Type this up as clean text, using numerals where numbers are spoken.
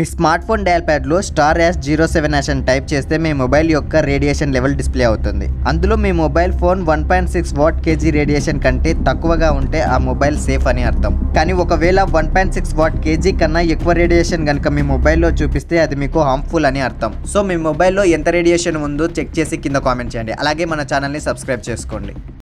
మీ smart phone dial pad లో *#07# అని type చేస్తే మీ మొబైల్ యొక్క రేడియేషన్ లెవెల్ డిస్ప్లే అవుతుంది. అందులో మీ mobile phone 1.6 watt kg radiation కంటే తక్కువగా ఉంటే ఆ మొబైల్ సేఫ్ అని అర్థం. కానీ ఒకవేళ 1.6 వాట్ kg కన్నా ఎక్కువ రేడియేషన్ గనుక మీ మొబైల్ లో చూపిస్తే అది మీకు హార్మ్ఫుల్ అని అర్థం. సో మీ మొబైల్ లో ఎంత రేడియేషన్ ఉందో చెక్ చేసి కింద కామెంట్ చేయండి. అలాగే మన ఛానల్ ని సబ్స్క్రైబ్ చేసుకోండి.